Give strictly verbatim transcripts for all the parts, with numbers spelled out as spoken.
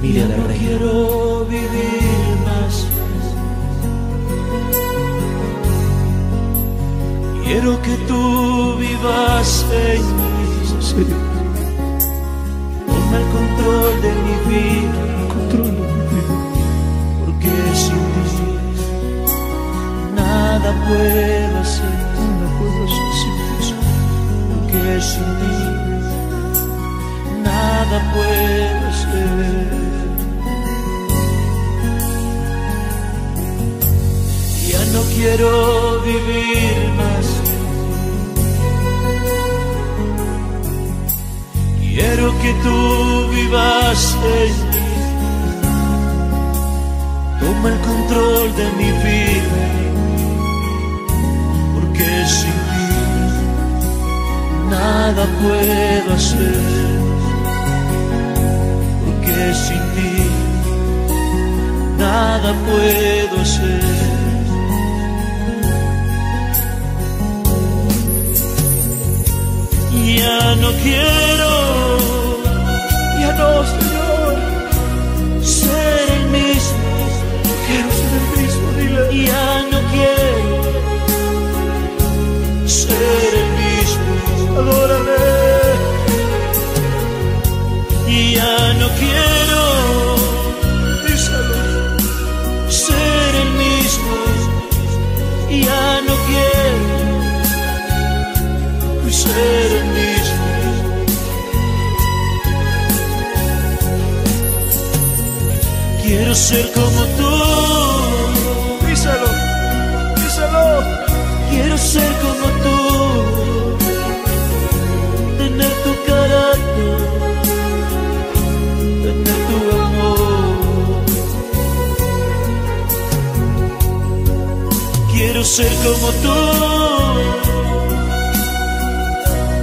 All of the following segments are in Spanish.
familia del Rey. Yo no quiero vivir más. Quiero que tú vivas en mí. Sí. Toma el control de mi vida. Control de mi vida. Porque sin ti nada puedo hacer. Nada puedo hacer. Porque sin ti nada puedo hacer. Ya no quiero vivir más. Quiero que tú vivas en mí. Toma el control de mi vida, porque sin ti nada puedo hacer. Porque sin ti nada puedo hacer. Ya no quiero, ya no, Señor, ser el mismo. Quiero ser el mismo, dile. Ya no quiero ser el mismo, adórame. Ya no quiero, díselo, ser el mismo. Ya no quiero ser el mismo. Quiero ser como tú, díselo, díselo. Quiero ser como tú, tener tu carácter, tener tu amor. Quiero ser como tú,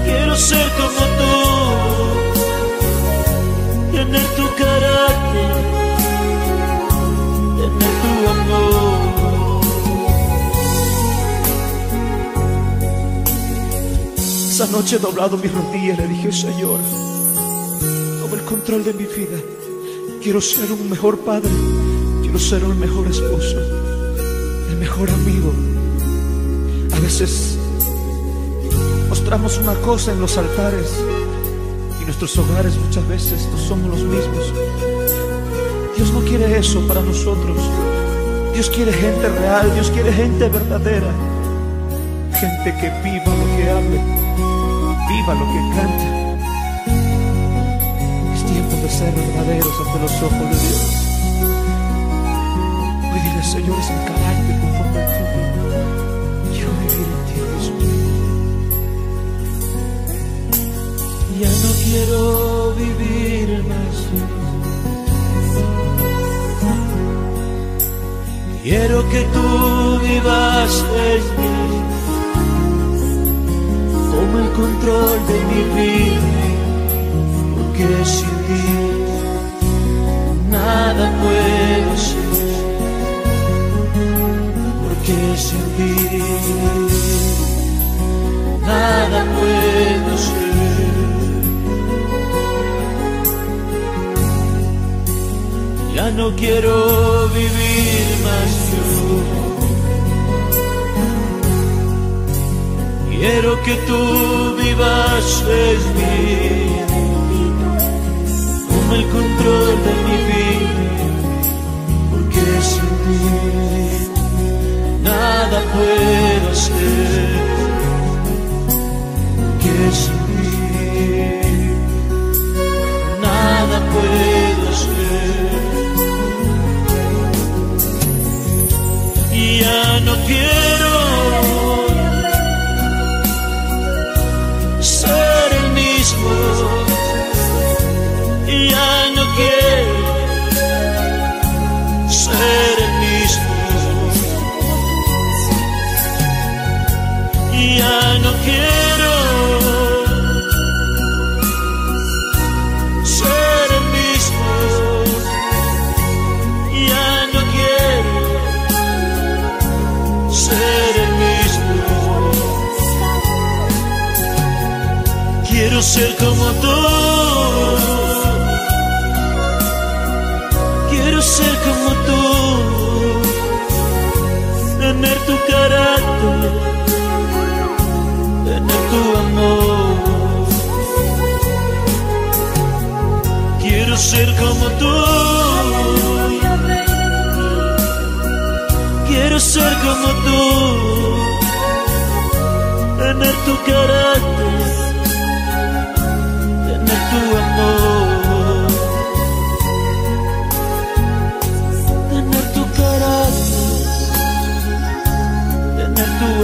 quiero ser como tú, tener tu carácter. Esa noche he doblado mis rodillas, le dije: Señor, toma el control de mi vida. Quiero ser un mejor padre, quiero ser un mejor esposo, el mejor amigo. A veces mostramos una cosa en los altares y nuestros hogares muchas veces no somos los mismos. Dios no quiere eso para nosotros. Dios quiere gente real, Dios quiere gente verdadera. Gente que viva lo que hable, viva lo que canta. Es tiempo de ser verdaderos ante los ojos de Dios. Hoy dile: Señor, es el carácter conforme a ti. Quiero vivir en ti, Dios mío. Ya no quiero vivir más. Quiero que tú vivas en mí. Toma el control de mi vida, porque sin ti nada puedo ser. Porque sin ti nada puedo ser. Ya no quiero vivir más. Quiero que tú vivas en mí. Toma el control de mi vida, porque sin ti nada puedo hacer. Porque sin ti nada puedo hacer. Y ya no quiero ser el mismo, ya no quiero ser el mismo, ya no quiero ser el mismo, ya no quiero ser el mismo. Quiero ser como tú, ser como tú, tener tu carácter, tener tu amor. Quiero ser como tú, quiero ser como tú, tener tu carácter, tener tu amor. Tu amor,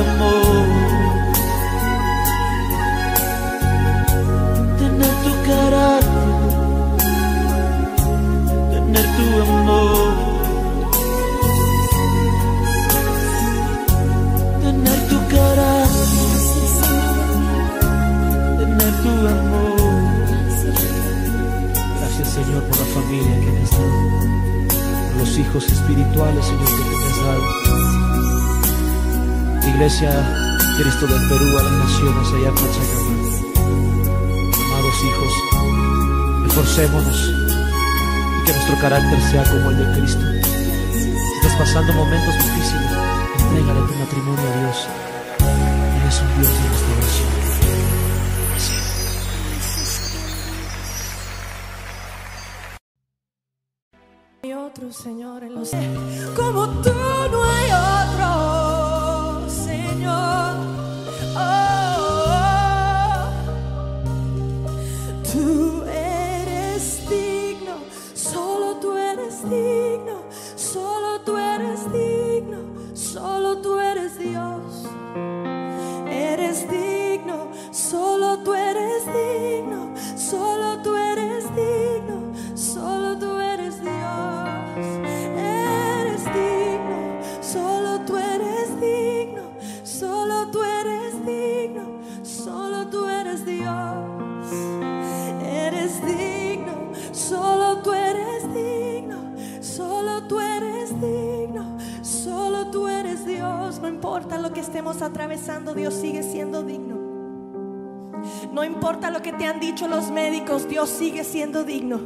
tener tu carácter, tener tu amor, tener tu carácter, tener tu amor. Gracias, Señor, por la familia que me has dado, por los hijos espirituales, Señor, que te has dado. Iglesia Cristo del Perú a las naciones allá en Pachacamac. Amados hijos, esforcémonos y que nuestro carácter sea como el de Cristo. Si estás pasando momentos difíciles, entrégale tu matrimonio a Dios. Él es un Dios de restauración. Hay otro Señor en los cielos, como tú no hay otro. Atravesando, Dios sigue siendo digno. No importa lo que te han dicho los médicos, Dios sigue siendo digno.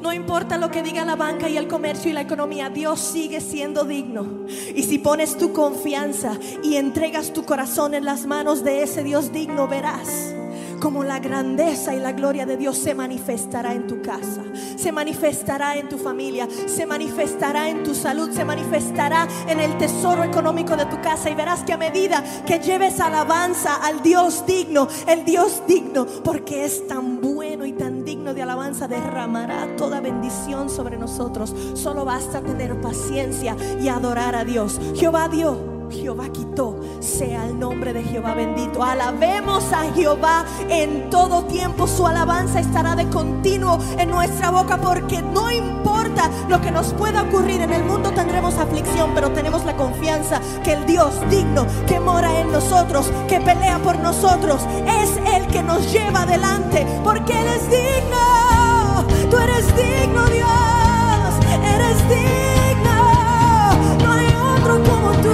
No importa lo que diga la banca y el comercio y la economía, Dios sigue siendo digno. Y si pones tu confianza y entregas tu corazón en las manos de ese Dios digno, verás como la grandeza y la gloria de Dios se manifestará en tu casa, se manifestará en tu familia, se manifestará en tu salud, se manifestará en el tesoro económico de tu casa. Y verás que a medida que lleves alabanza al Dios digno, el Dios digno, porque es tan bueno y tan digno de alabanza, derramará toda bendición sobre nosotros. Solo basta tener paciencia y adorar a Dios. Jehová dio, Jehová quitó, sea el nombre de Jehová bendito. Alabemos a Jehová en todo tiempo, su alabanza estará de continuo en nuestra boca, porque no importa lo que nos pueda ocurrir en el mundo, tendremos aflicción, pero tenemos la confianza que el Dios digno que mora en nosotros, que pelea por nosotros, es el que nos lleva adelante, porque Él es digno. Tú eres digno, Dios, eres digno, no hay otro como tú.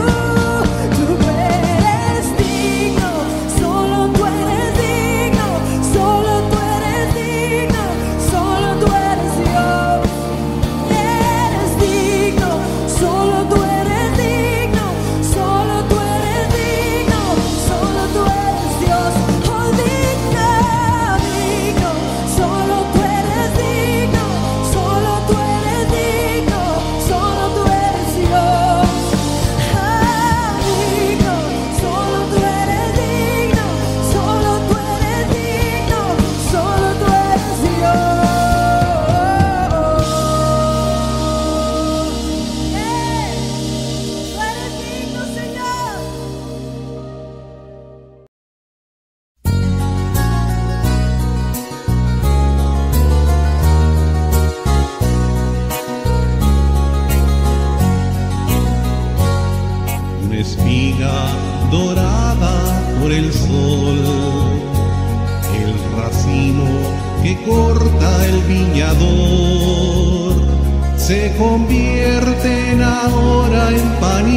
Se convierten ahora en pan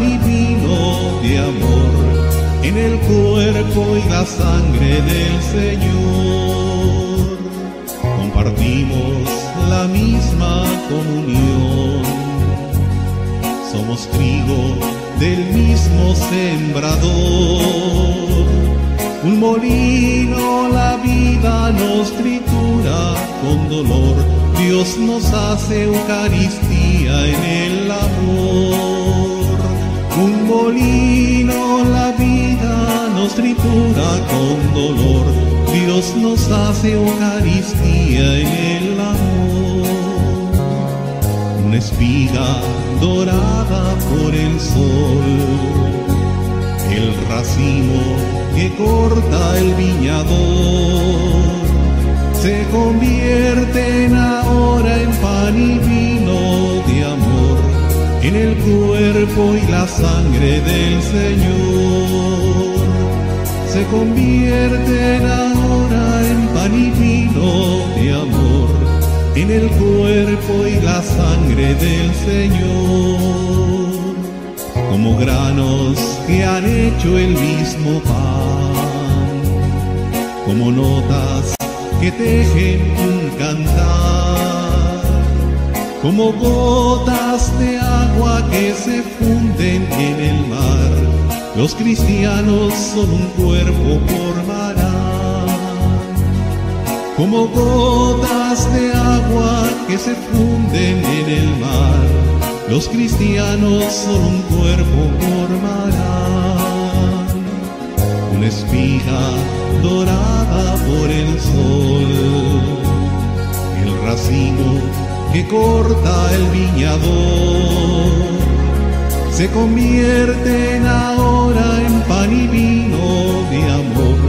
y vino de amor en el cuerpo y la sangre del Señor. Compartimos la misma comunión, somos trigo del mismo sembrador. Un molino la vida nos tritura con dolor, Dios nos hace Eucaristía en el amor. Un molino la vida nos tritura con dolor, Dios nos hace Eucaristía en el amor. Una espiga dorada por el sol, el racimo que corta el viñador, se convierten ahora en pan y vino de amor, en el cuerpo y la sangre del Señor. Se convierten ahora en pan y vino de amor, en el cuerpo y la sangre del Señor. Como granos que han hecho el mismo pan, como notas que tejen un cantar, como gotas de agua que se funden en el mar, los cristianos son un cuerpo formarán. Como gotas de agua que se funden en el mar, los cristianos son un cuerpo formarán. Una espiga dorada por el sol, el racimo que corta el viñador, se convierten ahora en pan y vino de amor,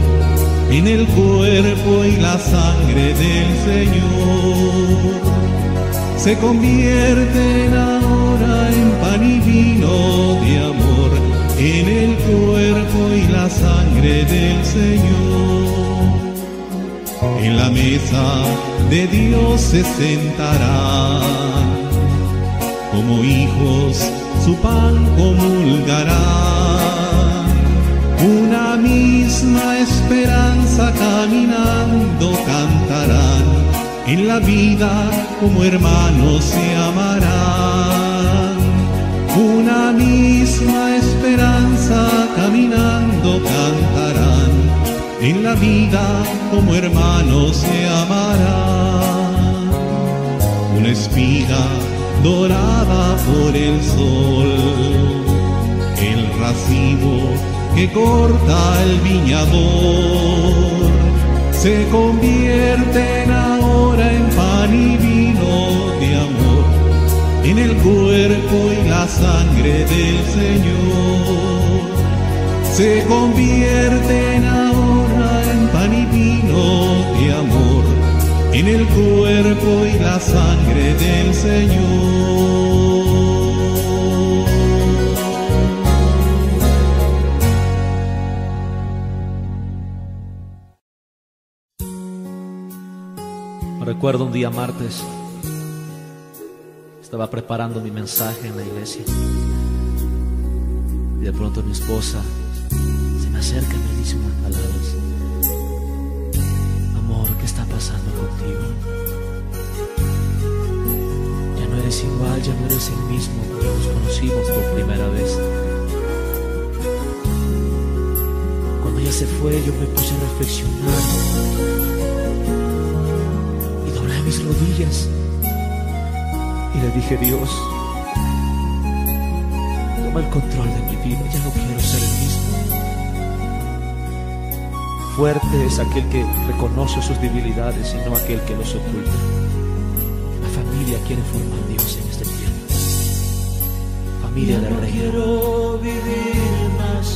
en el cuerpo y la sangre del Señor. Se convierten ahora en pan y vino de amor, en el cuerpo y la sangre del Señor. En la mesa de Dios se sentarán, como hijos su pan comulgarán. Una misma esperanza caminando cantarán, en la vida como hermanos se amarán. Una misma esperanza caminando cantarán, en la vida como hermanos se amarán. Una espiga dorada por el sol, el racimo que corta el viñador, se convierten ahora en pan y vino de amor, en el cuerpo y la sangre del Señor. Se convierten ahora en pan y vino de amor, en el cuerpo y la sangre del Señor. Recuerdo un día martes, estaba preparando mi mensaje en la iglesia y de pronto mi esposa se me acerca y me dice unas palabras: amor, ¿qué está pasando contigo? Ya no eres igual, ya no eres el mismo cuando nos conocimos por primera vez. Cuando ella se fue, yo me puse a reflexionar, mis rodillas, y le dije: Dios, toma el control de mi vida, ya no quiero ser el mismo. Fuerte es aquel que reconoce sus debilidades y no aquel que los oculta. La familia quiere formar Dios en esta tierra, familia del Rey. Yo no quiero vivir más,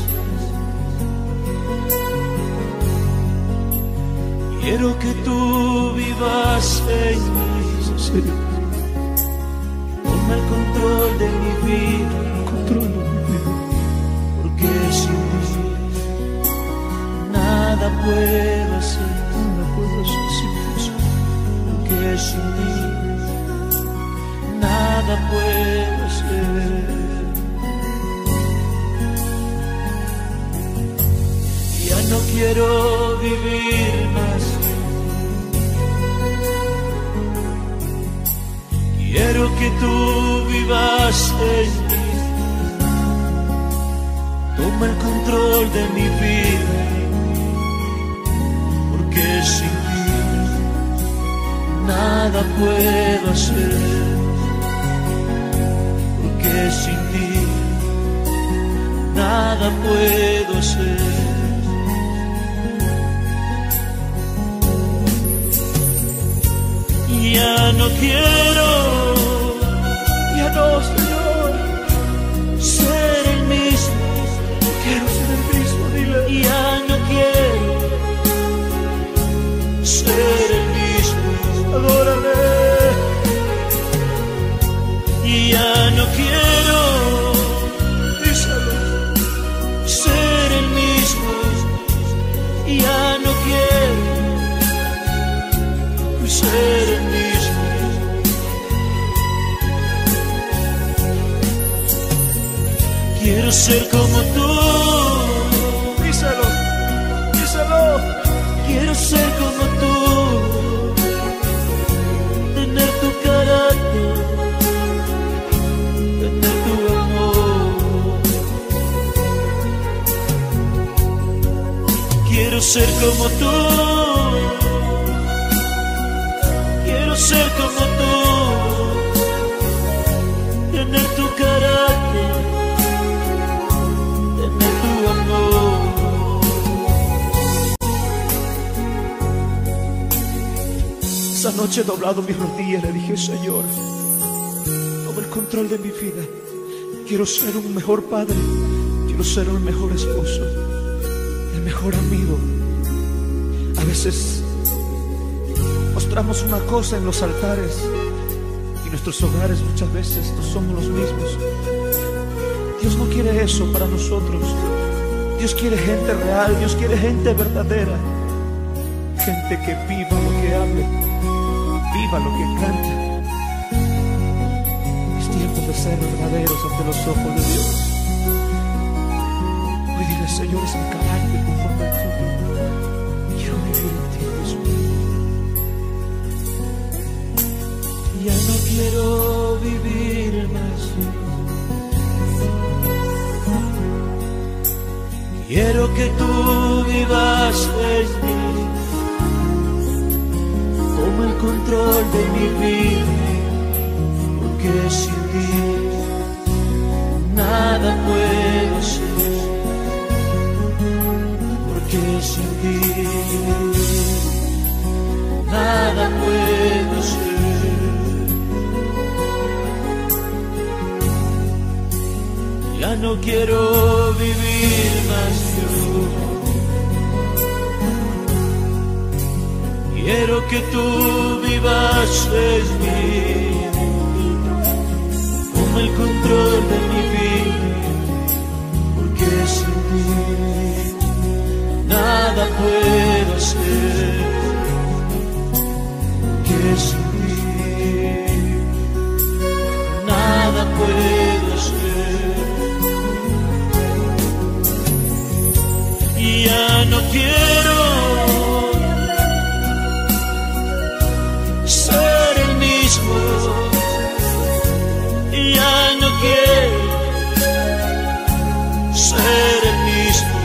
quiero que tú vivas en mí, Señor. Toma el control de mi vida, control de mi vida, porque sin ti nada puedo hacer, nada puedo hacer sin Jesús, porque sin ti nada puedo hacer. quiero vivir más. Quiero que tú vivas en mí. Toma el control de mi vida, porque sin ti nada puedo hacer, porque sin ti nada puedo hacer. Ya no quiero, ya no, Señor, ser el mismo. No quiero ser el mismo, dile. Ya no quiero ser el mismo, adórame. Ya no quiero, díselo, ser el mismo. Ya no quiero ser el mismo. Quiero ser como tú, díselo, díselo. Quiero ser como tú, tener tu carácter, tener tu amor. Quiero ser como tú, quiero ser como tú, tener tu carácter. Esa noche, doblado mis rodillas, le dije: Señor, toma el control de mi vida. Quiero ser un mejor padre, quiero ser un mejor esposo, el mejor amigo. A veces mostramos una cosa en los altares y nuestros hogares muchas veces no somos los mismos. Dios no quiere eso para nosotros. Dios quiere gente real, Dios quiere gente verdadera, gente que viva lo que hable, viva lo que canta. Es tiempo de ser verdaderos ante los ojos de Dios. Hoy dile: Señor, es mi carácter conforme a ti. Quiero vivir en ti, Jesús. Ya no quiero vivir más. Quiero que tú vivas en mí. Toma el control de mi vida, porque sin ti nada puedo ser, porque sin ti nada puedo ser. Ya no quiero vivir más. Quiero que tú vivas en mí. Toma el control de mi vida, porque sin ti nada puedo hacer, porque sin ti nada puedo hacer. Y ya no quiero ser el mismo. Ya no quiero ser el mismo.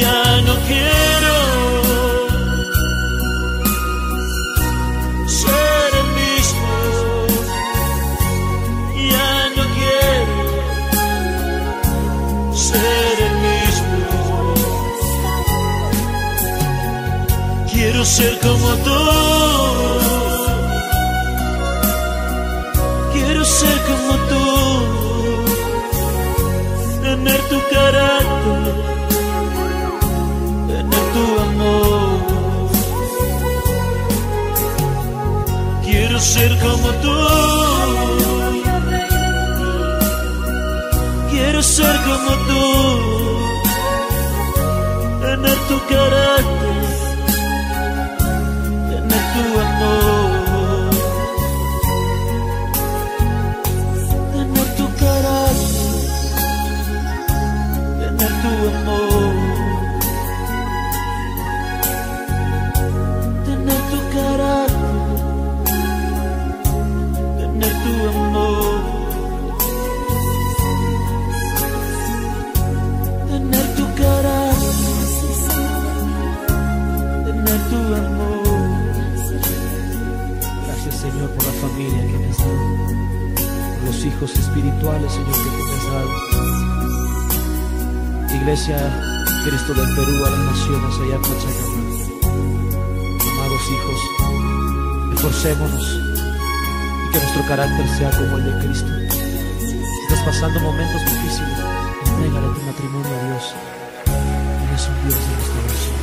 Ya no quiero ser el mismo. Quiero ser como tú. Quiero ser como tú, tener tu carácter, tener tu amor. Quiero ser como tú, quiero ser como tú, tener tu carácter, tener tu amor. Tener tu carácter, tu amor. Gracias, Señor, por la familia que me has dado, por los hijos espirituales, Señor, que me has dado. Iglesia Cristo del Perú a las naciones allá en Pachacamac. Amados hijos, esforcémonos y que nuestro carácter sea como el de Cristo. Si estás pasando momentos difíciles, entrégale tu matrimonio a Dios. Él es un Dios de restauración.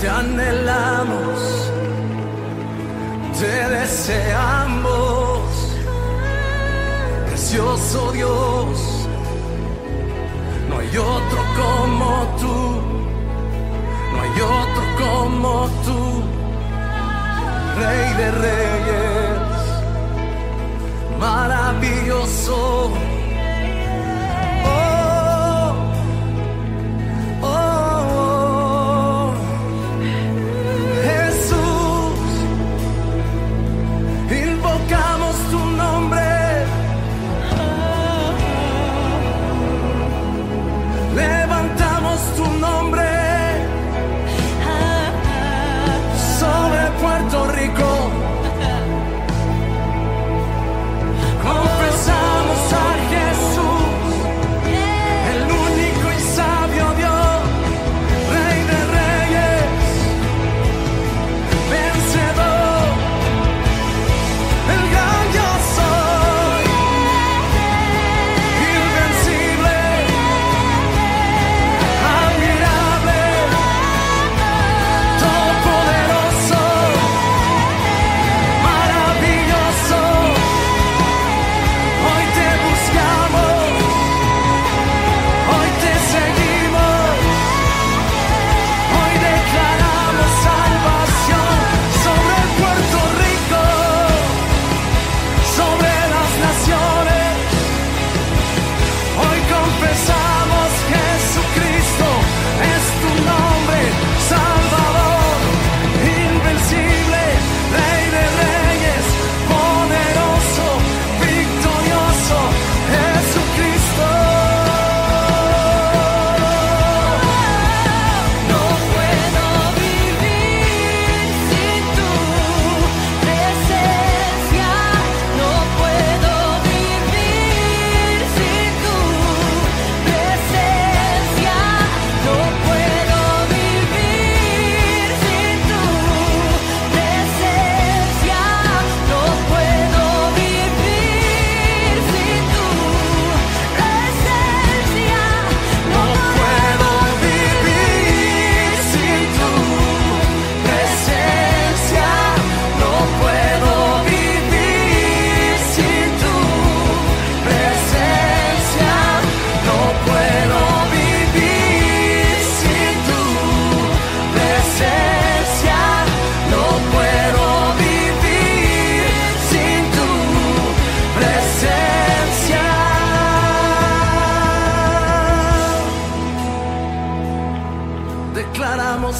te anhelamos, te deseamos, precioso Dios, no hay otro como tú, no hay otro como tú, Rey de Reyes, maravilloso.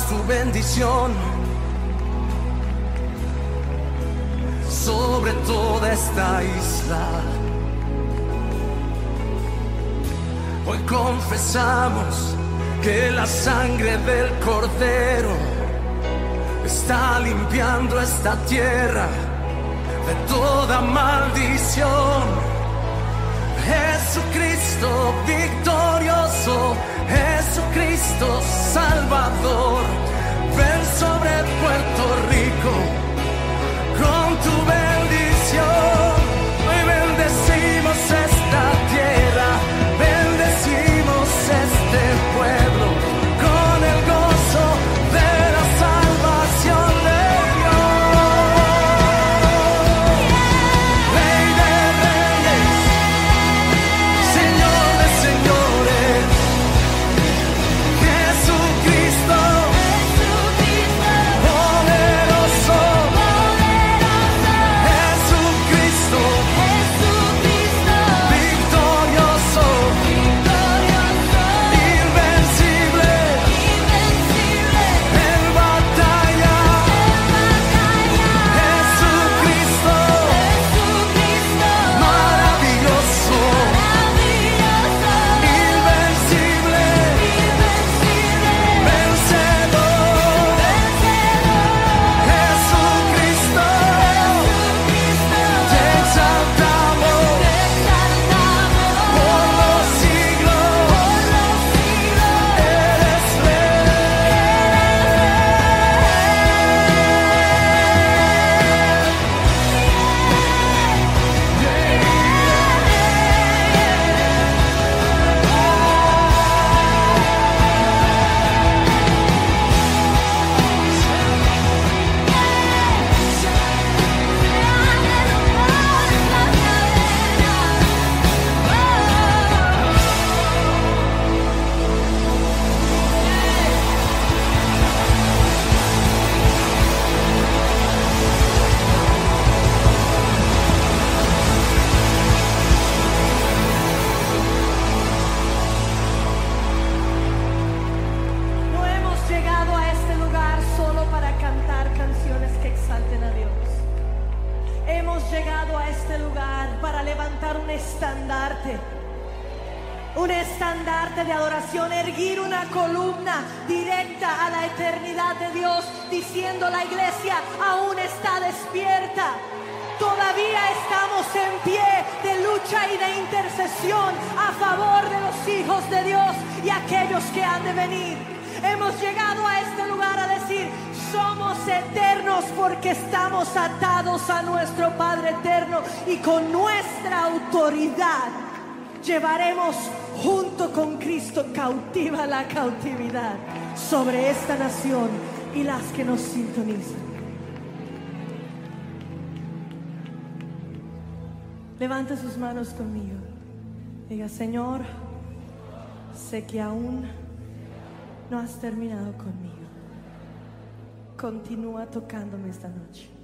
Tu bendición sobre toda esta isla. Hoy confesamos que la sangre del Cordero está limpiando esta tierra de toda maldición. Jesucristo victorioso, Jesucristo Salvador, ven sobre Puerto Rico con tu bendición. Hoy bendecimos esta tierra, bendecimos este pueblo con el gozo de la salvación de Dios. Rey de Reyes, Señor de Señores. hemos llegado a este lugar para levantar un estandarte, un estandarte de adoración, erguir una columna directa a la eternidad de Dios, diciendo: la iglesia aún está despierta, todavía estamos en pie de lucha y de intercesión a favor de los hijos de Dios y aquellos que han de venir. Hemos llegado a este lugar a decir: somos eternos porque estamos atados a nuestro Padre eterno, y con nuestra autoridad llevaremos junto con Cristo cautiva la cautividad sobre esta nación y las que nos sintonizan. Levanta sus manos conmigo. Diga: Señor, sé que aún no has terminado conmigo. Continúa tocándome esta noche.